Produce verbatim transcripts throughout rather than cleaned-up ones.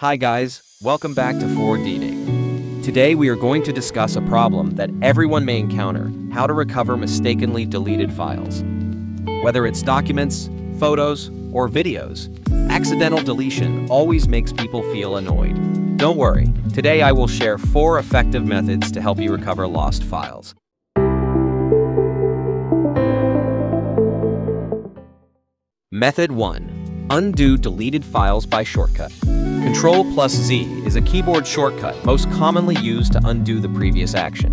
Hi guys, welcome back to four D dig. Today we are going to discuss a problem that everyone may encounter, how to recover mistakenly deleted files. Whether it's documents, photos, or videos, accidental deletion always makes people feel annoyed. Don't worry, today I will share four effective methods to help you recover lost files. Method one. Undo deleted files by shortcut. control plus Z is a keyboard shortcut most commonly used to undo the previous action.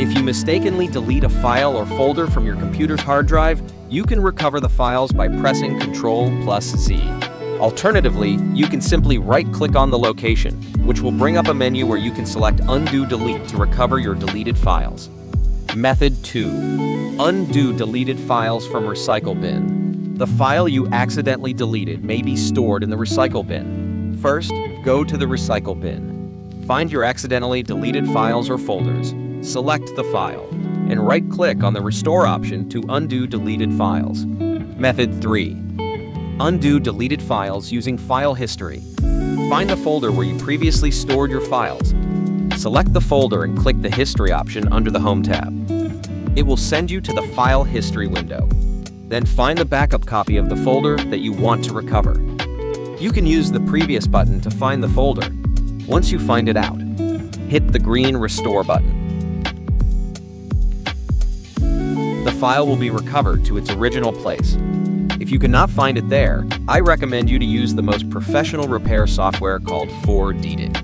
If you mistakenly delete a file or folder from your computer's hard drive, you can recover the files by pressing control plus Z. Alternatively, you can simply right-click on the location, which will bring up a menu where you can select Undo Delete to recover your deleted files. Method two. Undo deleted files from Recycle Bin. The file you accidentally deleted may be stored in the Recycle Bin. First, go to the Recycle Bin. Find your accidentally deleted files or folders, select the file, and right-click on the Restore option to undo deleted files. Method three. Undo deleted files using File History. Find the folder where you previously stored your files. Select the folder and click the History option under the Home tab. It will send you to the File History window. Then find the backup copy of the folder that you want to recover. You can use the previous button to find the folder. Once you find it out, hit the green Restore button. The file will be recovered to its original place. If you cannot find it there, I recommend you to use the most professional repair software called four D dig.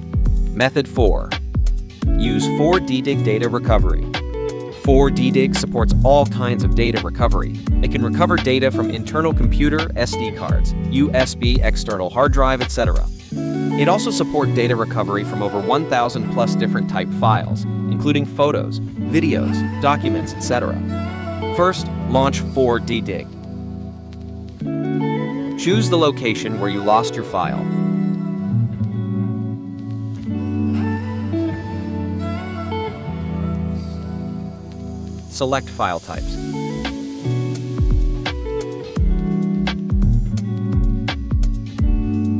Method four. Use four D dig Data Recovery. four D dig supports all kinds of data recovery. It can recover data from internal computer, S D cards, U S B, external hard drive, et cetera. It also supports data recovery from over one thousand plus different type files, including photos, videos, documents, et cetera. First, launch four D dig. Choose the location where you lost your file. Select file types.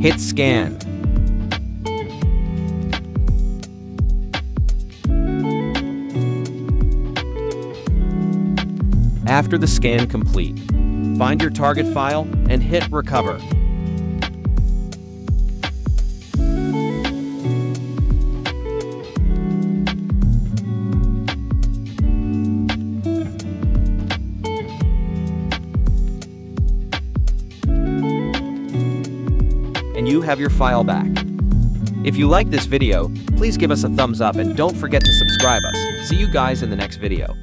Hit scan. After the scan complete, find your target file and hit recover. And you have your file back. If you like this video, please give us a thumbs up and don't forget to subscribe us. See you guys in the next video.